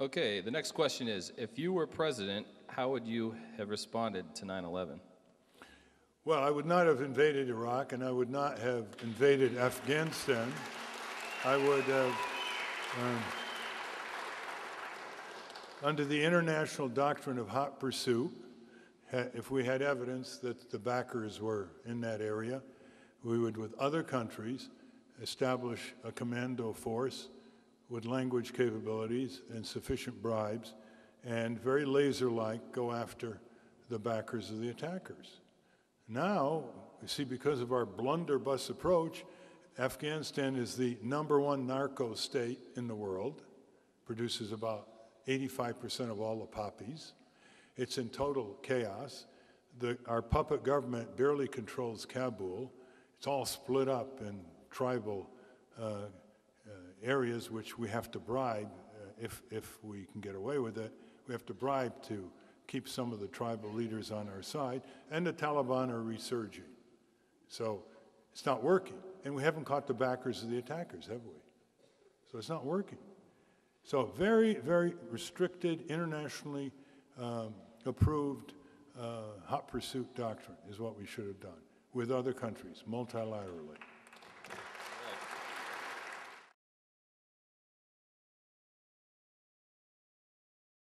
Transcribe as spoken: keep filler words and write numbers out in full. Okay, the next question is, if you were president, how would you have responded to nine eleven? Well, I would not have invaded Iraq, and I would not have invaded Afghanistan. I would have, um, under the international doctrine of hot pursuit, if we had evidence that the backers were in that area, we would, with other countries, establish a commando force with language capabilities and sufficient bribes, and very laser-like go after the backers of the attackers. Now, you see, because of our blunderbuss approach, Afghanistan is the number one narco state in the world, produces about eighty-five percent of all the poppies. It's in total chaos. The, our puppet government barely controls Kabul. It's all split up in tribal uh, uh, areas which we have to bribe, uh, if, if we can get away with it, we have to bribe to keep some of the tribal leaders on our side, and the Taliban are resurging. So it's not working. And we haven't caught the backers of the attackers, have we? So it's not working. So very, very restricted, internationally um, approved uh, hot pursuit doctrine is what we should have done with other countries, multilaterally.